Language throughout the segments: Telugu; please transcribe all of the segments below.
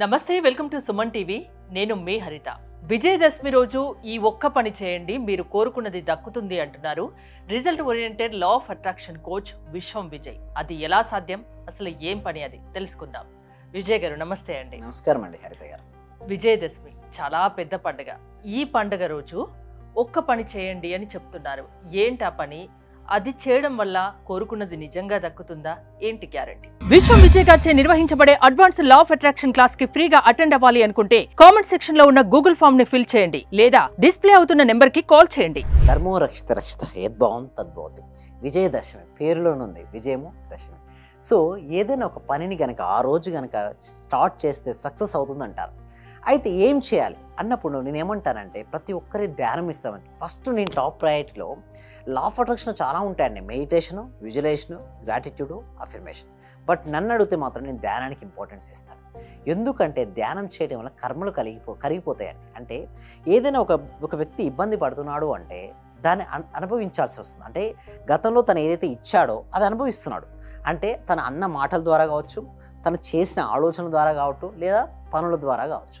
నమస్తే, వెల్కమ్ టు సుమన్ టీవీ. నేను మీ హరిత. విజయదశమి రోజు ఈ ఒక్క పని చేయండి, మీరు కోరుకున్నది దక్కుతుంది అంటున్నారు result oriented law of attraction coach Vishwam Vijay. అది ఎలా సాధ్యం, అసలు ఏం పని అది తెలుసుకుందాం. విజయ్ గారు నమస్తే అండి. నమస్కారం అండి హరిత గారు. విజయదశమి చాలా పెద్ద పండుగ. ఈ పండుగ రోజు ఒక్క పని చేయండి అని చెప్తున్నారు. ఏంటా పని? అది చేయడం వల్ల కోరుకున్నది నిజంగా దక్కుతుందా? ఏంటి గ్యారెంటీ? విశ్వం విజయ్ గారిచే నిర్వహించబడే advance law of attraction class కి ఫ్రీగా అటెండ్ అవ్వాలి అనుకుంటే కామెంట్ సెక్షన్ లో ఉన్న గూగుల్ ఫామ్ ని ఫిల్ చేయండి, లేదా డిస్ప్లే అవుతున్న నెంబర్ కి కాల్ చేయండి. ధర్మో రక్షిత రక్షిత యద్భవం తద్భవతి. విజయదశమి పేరులోనుంది, విజయము దశమి. సో ఏదైనా ఒక పనిని గనక ఆ రోజు గనక స్టార్ట్ చేస్తే సక్సెస్ అవుతుందంటారు. అయితే ఏం చేయాలి అన్నప్పుడు నేనేమంటానంటే, ప్రతి ఒక్కరి ధ్యానం ఇస్తామండి. ఫస్ట్ నేను టాప్ ప్రయారిటీలో లా ఆఫ్ అట్రాక్షన్ చాలా ఉంటాయండి. Meditation, visualisation, gratitude, affirmation. But నన్ను అడిగితే మాత్రం నేను ధ్యానానికి ఇంపార్టెన్స్ ఇస్తాను. ఎందుకంటే ధ్యానం చేయడం వల్ల కర్మలు కరిగిపోతాయండి. అంటే ఏదైనా ఒక వ్యక్తి ఇబ్బంది పడుతున్నాడు అంటే దాన్ని అనుభవించాల్సి వస్తుంది. అంటే గతంలో తను ఏదైతే ఇచ్చాడో అది అనుభవిస్తున్నాడు. అంటే తన అన్న మాటల ద్వారా కావచ్చు, తను చేసిన ఆలోచనల ద్వారా కావచ్చు, లేదా పనుల ద్వారా కావచ్చు.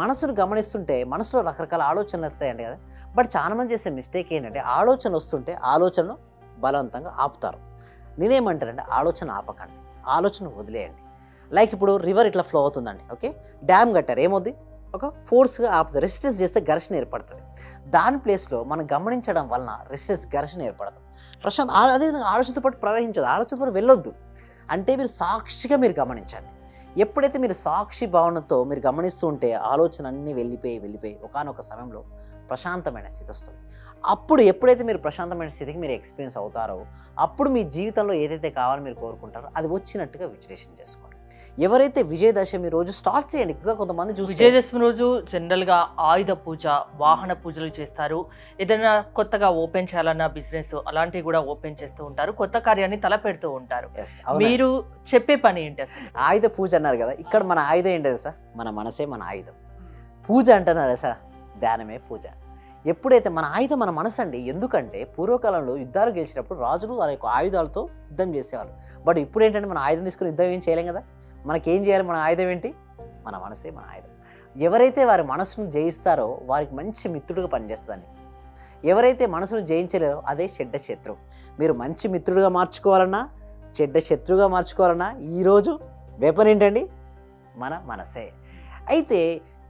మనసును గమనిస్తుంటే మనసులో రకరకాల ఆలోచనలు వస్తాయండి కదా. బట్ చాలామంది చేసే మిస్టేక్ ఏంటంటే, ఆలోచన వస్తుంటే ఆలోచనను బలవంతంగా ఆపుతారు. నేనేమంటానంటే, ఆలోచన ఆపకండి, ఆలోచన వదిలేయండి. లైక్ ఇప్పుడు రివర్ ఇట్లా ఫ్లో అవుతుందండి. ఓకే, డ్యామ్ కట్టారు, ఏమవుద్ది? ఒక ఫోర్స్గా ఆపుతుంది. రెసిస్టెన్స్ చేస్తే ఘర్షణ ఏర్పడుతుంది. దాని ప్లేస్లో మనం గమనించడం వలన ఘర్షణ ఏర్పడదు. ప్రశాంత్ అదేవిధంగా ఆలోచనతో పాటు ప్రవహించదు, ఆలోచనతో పాటు వెళ్ళొద్దు. అంటే మీరు సాక్షిగా మీరు గమనించండి. ఎప్పుడైతే మీరు సాక్షి భావనతో మీరు గమనిస్తూ ఉంటే ఆలోచన అన్నీ వెళ్ళిపోయి ఒకానొక సమయంలో ప్రశాంతమైన స్థితి వస్తుంది. అప్పుడు ఎప్పుడైతే మీరు ప్రశాంతమైన స్థితికి మీరు ఎక్స్పీరియన్స్ అవుతారో, అప్పుడు మీ జీవితంలో ఏదైతే కావాలని మీరు కోరుకుంటారో అది వచ్చినట్టుగా విశ్లేషణ చేసుకోండి. ఎవరైతే విజయదశమి రోజు స్టార్ట్ చేయండి. ఇంకా కొంతమంది చూసి విజయదశమి రోజు జనరల్గా ఆయుధ పూజ, వాహన పూజలు చేస్తారు. ఏదైనా కొత్తగా ఓపెన్ చేయాలన్న బిజినెస్ అలాంటివి కూడా ఓపెన్ చేస్తూ ఉంటారు. కొత్త కార్యాన్ని తలపెడుతూ ఉంటారు. మీరు చెప్పే పని ఏంటి? ఆయుధ పూజ అన్నారు కదా, ఇక్కడ మన ఆయుధం ఏంటి సార్? మన మనసే మన ఆయుధం. పూజ అంటున్నారా సార్? ధ్యానమే పూజ. ఎప్పుడైతే మన ఆయుధం మన మనసు అండి. ఎందుకంటే పూర్వకాలంలో యుద్ధాలు గెలిచినప్పుడు రాజులు వాళ్ళ యొక్క ఆయుధాలతో యుద్ధం చేసేవాళ్ళు. బట్ ఇప్పుడు ఏంటంటే, మన ఆయుధం తీసుకుని యుద్ధం ఏం చేయలేం కదా. మనకేం చేయాలి? మన ఆయుధం ఏంటి? మన మనసే మన ఆయుధం. ఎవరైతే వారి మనసును జయిస్తారో వారికి మంచి మిత్రుడుగా పనిచేస్తుందండి. ఎవరైతే మనసును జయించలేదో అదే చెడ్డ శత్రువు. మీరు మంచి మిత్రుడుగా మార్చుకోవాలన్నా, చెడ్డ శత్రువుగా మార్చుకోవాలన్నా ఈరోజు వెపన్ ఏంటండి? మన మనసే. అయితే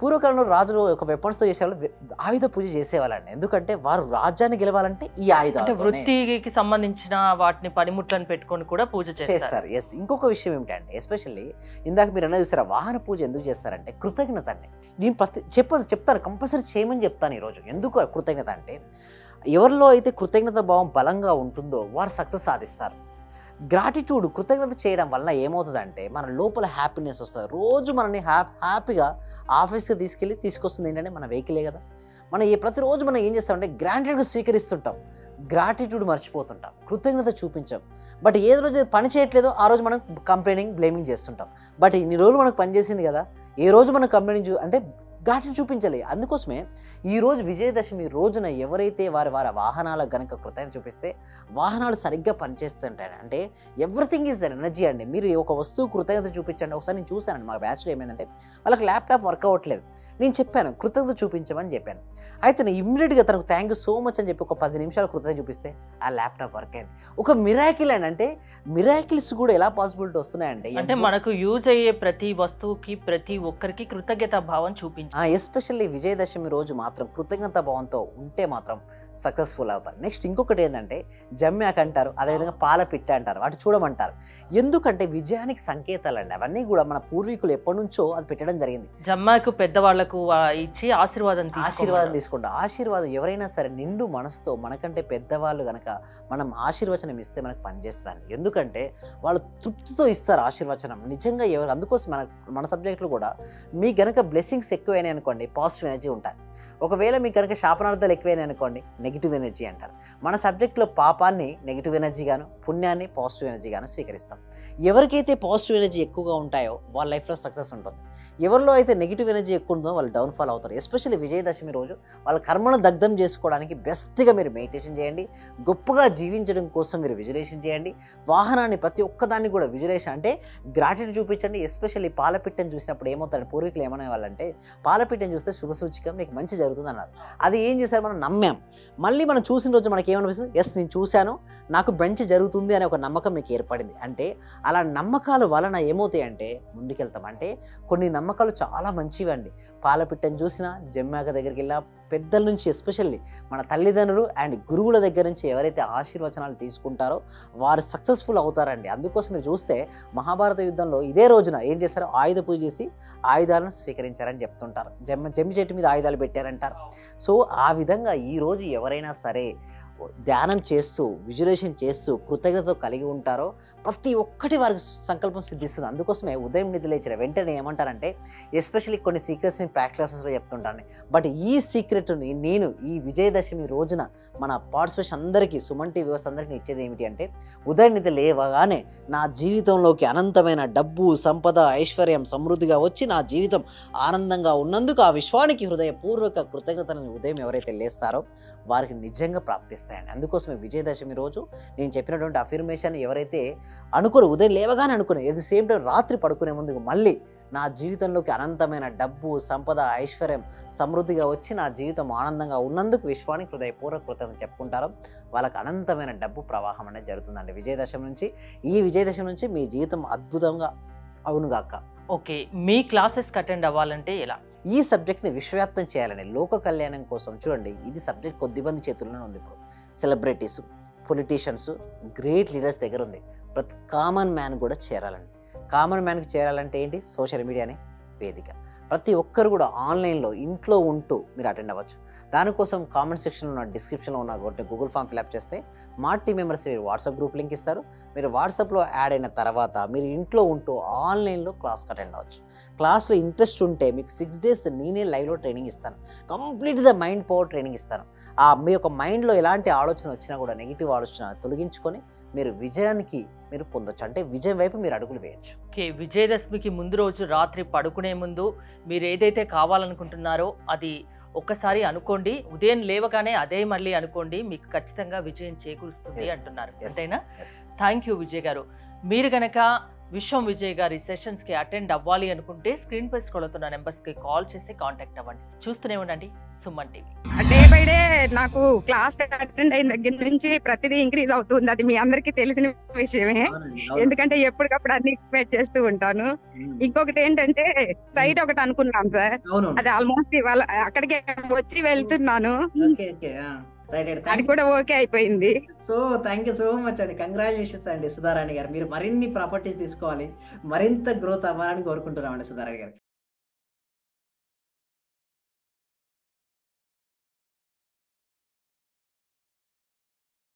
పూర్వకాలంలో రాజులు ఒక వెపన్స్తో చేసేవాళ్ళు, ఆయుధ పూజ చేసేవాళ్ళండి. ఎందుకంటే వారు రాజ్యాన్ని గెలవాలంటే ఈ ఆయుధాలు, వృత్తికి సంబంధించిన వాటిని పనిముట్లను పెట్టుకొని కూడా పూజ చేస్తారు. ఎస్. ఇంకొక విషయం ఏమిటంటే, ఎస్పెషల్లీ ఇందాక మీరు అన్న చూసారా, వాహన పూజ ఎందుకు చేస్తారంటే కృతజ్ఞత అండి. నేను చెప్తాను, కంపల్సరీ చేయమని చెప్తాను ఈరోజు. ఎందుకు కృతజ్ఞత అంటే, ఎవరిలో అయితే కృతజ్ఞత భావం బలంగా ఉంటుందో వారు సక్సెస్ సాధిస్తారు. గ్రాటిట్యూడ్, కృతజ్ఞత చేయడం వల్ల ఏమవుతుందంటే మన లోపల హ్యాపీనెస్ వస్తుంది. రోజు మనల్ని హ్యాపీగా ఆఫీస్కి తీసుకొస్తుంది ఏంటంటే మన వెహికలే కదా. మనం ప్రతిరోజు మనం ఏం చేస్తామంటే గ్రాంటెడ్గా స్వీకరిస్తుంటాం, గ్రాటిట్యూడ్ మర్చిపోతుంటాం, కృతజ్ఞత చూపించాం. బట్ ఏ రోజు పని చేయట్లేదో ఆ రోజు మనం కంప్లైనింగ్, బ్లేమింగ్ చేస్తుంటాం. బట్ ఇన్ని రోజులు మనకు పనిచేసింది కదా, ఏ రోజు మనం కంప్లైనింగ్ అంటే ఘాటిని చూపించాలి. అందుకోసమే ఈరోజు విజయదశమి రోజున ఎవరైతే వారి వాహనాలకు గనక కృతజ్ఞత చూపిస్తే వాహనాలు సరిగ్గా పనిచేస్తుంటాయి. అంటే ఎవ్రీథింగ్ ఈజ్ ఎనర్జీ అండి. మీరు ఒక వస్తువు కృతజ్ఞత చూపించండి. ఒకసారి నేను చూశానండి, మా బ్యాచ్లో ఏమైందంటే వాళ్ళకి ల్యాప్టాప్ వర్క్ అవ్వట్లేదు. నేను చెప్పాను కృతజ్ఞత చూపించమని చెప్పాను. అయితే నేను ఇమ్మీడియట్గా తనకు థ్యాంక్ యూ సో మచ్ అని చెప్పి ఒక 10 నిమిషాలు కృతజ్ఞత చూపిస్తే ఆ ల్యాప్టాప్ వర్క్ అయింది. ఒక మిరాకిల్ అండి. అంటే మిరాకిల్స్ కూడా ఎలా పాసిబిలిటీ వస్తున్నాయండి అంటే, మనకు యూజ్ అయ్యే ప్రతి వస్తువుకి, ప్రతి ఒక్కరికి కృతజ్ఞత భావం చూపించాలి. ఎస్పెషల్లీ విజయదశమి రోజు మాత్రం కృతజ్ఞత భావంతో ఉంటే మాత్రం సక్సెస్ఫుల్ అవుతారు. నెక్స్ట్ ఇంకొకటి ఏంటంటే జమ్యాక్ అంటారు, అదేవిధంగా పాల పిట్ట అంటారు, వాటి చూడమంటారు. ఎందుకంటే విజయానికి సంకేతాలు అండి అవన్నీ కూడా. మన పూర్వీకులు ఎప్పటి నుంచో అది పెట్టడం జరిగింది. జమ్మాకు పెద్దవాళ్లకు ఇచ్చి ఆశీర్వాదం తీసుకుంటాం. ఆశీర్వాదం ఎవరైనా సరే నిండు మనసుతో మనకంటే పెద్దవాళ్ళు కనుక మనం ఆశీర్వచనం ఇస్తే మనకు పనిచేస్తారండి. ఎందుకంటే వాళ్ళు తృప్తితో ఇస్తారు ఆశీర్వచనం నిజంగా ఎవరు. అందుకోసం మన సబ్జెక్టులు కూడా మీ కనుక బ్లెస్సింగ్స్ ఎక్కువైనాయి అనుకోండి పాజిటివ్ ఎనర్జీ ఉంటాయి. ఒకవేళ మీకు కనుక శాపనార్థాలు ఎక్కువైనాయి అనుకోండి నెగిటివ్ ఎనర్జీ అంటారు. మన సబ్జెక్టులో పాపాన్ని నెగిటివ్ ఎనర్జీ గాను, పుణ్యాన్ని పాజిటివ్ ఎనర్జీ గాను స్వీకరిస్తాం. ఎవరికైతే పాజిటివ్ ఎనర్జీ ఎక్కువగా ఉంటాయో వాళ్ళ లైఫ్లో సక్సెస్ ఉంటుంది. ఎవరిలో అయితే నెగిటివ్ ఎనర్జీ ఎక్కువ ఉందో వాళ్ళు డౌన్ఫాల్ అవుతారు. ఎస్పెషల్లీ విజయదశమి రోజు వాళ్ళ కర్మను దగ్ధం చేసుకోవడానికి బెస్ట్గా మీరు మెడిటేషన్ చేయండి. గొప్పగా జీవించడం కోసం మీరు విజులేషన్ చేయండి. వాహనాన్ని ప్రతి ఒక్కదాన్ని కూడా విజులేషన్ అంటే గ్రాటిట్యూడ్ చూపించండి. ఎస్పెషల్లీ పాలపిట్టను చూసినప్పుడు ఏమవుతారు, పూర్వీకులు ఏమనే వాళ్ళంటే పాలపిట్టను చూస్తే శుభ సూచికం, నీకు మంచి జరుగుతుంది అన్నారు. అది ఏం చేశారు, మనం నమ్మాం. మళ్ళీ మనం చూసిన రోజు మనకి ఏమనిపిస్తుంది, ఎస్ నేను చూశాను నాకు మంచి జరుగుతుంది అనే ఒక నమ్మకం మీకు ఏర్పడింది. అంటే అలా నమ్మకాల వలన ఏమవుతాయంటే ముందుకెళ్తాం. అంటే కొన్ని నమ్మకాలు చాలా మంచివి అండి. పాలపిట్టను చూసినా, జమ్మాక దగ్గరికి వెళ్ళా, పెద్దల నుంచి ఎస్పెషల్లీ మన తల్లిదండ్రులు అండ్ గురువుల దగ్గర నుంచి ఎవరైతే ఆశీర్వచనాలు తీసుకుంటారో వారు సక్సెస్ఫుల్ అవుతారండి. అందుకోసం మీరు చూస్తే మహాభారత యుద్ధంలో ఇదే రోజున ఏం చేశారు, ఆయుధ పూజ చేసి ఆయుధాలను స్వీకరించారని చెప్తుంటారు. జమ్మి చెట్టు మీద ఆయుధాలు పెట్టారంటారు. సో ఆ విధంగా ఈరోజు ఎవరైనా సరే ధ్యానం చేస్తూ విజులేషన్ చేస్తూ కృతజ్ఞతతో కలిగి ఉంటారో ప్రతి ఒక్కటి వారికి సంకల్పం సిద్ధిస్తుంది. అందుకోసమే ఉదయం నిధులు ఇచ్చిన వెంటనే ఏమంటారంటే, ఎస్పెషల్లీ కొన్ని సీక్రెట్స్ని ప్రాక్టీసెస్లో చెప్తుంటాను, బట్ ఈ సీక్రెట్ని నేను ఈ విజయదశమి రోజున మన పార్టిసిపేషన్ అందరికీ, సుమన్ టీవీ అందరికీ ఇచ్చేది ఏమిటి అంటే, ఉదయం నిధులు లేవగానే నా జీవితంలోకి అనంతమైన డబ్బు, సంపద, ఐశ్వర్యం సమృద్ధిగా వచ్చి నా జీవితం ఆనందంగా ఉన్నందుకు ఆ విశ్వానికి హృదయపూర్వక కృతజ్ఞతలను ఉదయం ఎవరైతే లేస్తారో వారికి నిజంగా ప్రాప్తిస్తారు. అందుకోసమే విజయదశమి రోజు నేను చెప్పినటువంటి అఫర్మేషన్ ఎవరైతే అనుకోరు, ఉదయం లేవగానే అనుకునే, ఎట్ ది సేమ్ టైం రాత్రి పడుకునే ముందుకు మళ్ళీ నా జీవితంలోకి అనంతమైన డబ్బు, సంపద, ఐశ్వర్యం సమృద్ధిగా వచ్చి నా జీవితం ఆనందంగా ఉన్నందుకు విశ్వానికి హృదయపూర్వక కృతజ్ఞతలు చెప్పుకుంటారు. వాళ్ళకి అనంతమైన డబ్బు ప్రవాహం అనేది జరుగుతుందండి విజయదశమి నుంచి. ఈ విజయదశమి నుంచి మీ జీవితం అద్భుతంగా అవునుగాక. ఓకే, మీ క్లాసెస్కి అటెండ్ అవ్వాలంటే ఎలా? ఈ సబ్జెక్ట్ని విశ్వవ్యాప్తం చేయాలని లోక కళ్యాణం కోసం చూడండి. ఇది సబ్జెక్ట్ కొద్దిమంది చేతుల్లోనే ఉంది. ఇప్పుడు సెలబ్రిటీసు, పొలిటీషియన్స్, గ్రేట్ లీడర్స్ దగ్గర ఉంది. ప్రతి కామన్ మ్యాన్ కూడా చేరాలండి. కామన్ మ్యాన్కి చేరాలంటే ఏంటి, సోషల్ మీడియానే వేదిక. ప్రతి ఒక్కరు కూడా ఆన్లైన్లో ఇంట్లో ఉంటూ మీరు అటెండ్ అవ్వచ్చు. దానికోసం కామెంట్ సెక్షన్లో ఉన్న, డిస్క్రిప్షన్లో ఉన్న గూగుల్ ఫామ్ ఫిల్అప్ చేస్తే మా టీం మెంబర్స్ మీరు వాట్సాప్ గ్రూప్ లింక్ ఇస్తారు. మీరు వాట్సాప్లో యాడ్ అయిన తర్వాత మీరు ఇంట్లో ఉంటూ ఆన్లైన్లో క్లాస్కి అటెండ్ అవ్వచ్చు. క్లాస్లో ఇంట్రెస్ట్ ఉంటే మీకు 6 days నేనే లైవ్లో ట్రైనింగ్ ఇస్తాను. Complete the mind power training ఇస్తాను. మీ యొక్క మైండ్లో ఎలాంటి ఆలోచన వచ్చినా కూడా నెగిటివ్ ఆలోచన తొలగించుకొని మీరు విజయానికి మీరు పొందొచ్చు. అంటే విజయం వైపు మీరు అడుగులు వేయచ్చు. ఓకే, విజయదశమికి ముందు రోజు రాత్రి పడుకునే ముందు మీరు ఏదైతే కావాలనుకుంటున్నారో అది ఒక్కసారి అనుకోండి. ఉదయం లేవగానే అదే మళ్ళీ అనుకోండి. మీకు ఖచ్చితంగా విజయం చేకూరుస్తుంది అంటున్నారు, అంతేనా? థ్యాంక్ యూ విజయ్ గారు. మీరు గనక విశ్వం విజయ్ గారి సెషన్స్కి అటెండ్ అవ్వాలి అనుకుంటే స్క్రీన్ పై స్క్రోల్ అవుతున్న నెంబర్స్కి కాల్ చేసి కాంటాక్ట్ అవ్వండి. చూస్తూనే ఉండండి Suman TV. Day by day నాకు క్లాస్ అటెండ్ అయిన దగ్గర నుంచి ప్రతిదీ ఇంక్రీజ్ అవుతుంది. అది మీ అందరికీ తెలిసిన విషయమే, ఎందుకంటే ఎప్పటికప్పుడు అన్ని ఎక్స్పెక్ట్ చేస్తూ ఉంటాను. ఇంకొకటి ఏంటంటే సైట్ ఒకటి అనుకున్నాం సార్, అది ఆల్మోస్ట్ ఇవాళ అక్కడికి వచ్చి వెళ్తున్నాను. అది కూడా ఓకే అయిపోయింది. So thank you so much అండి. కంగ్రాచులేషన్స్ అండి సుధారాణి గారు. మీరు మరిన్ని ప్రాపర్టీస్ తీసుకోవాలి, మరింత గ్రోత్ అవ్వాలని కోరుకుంటున్నాం అండి సుధారాణి గారు.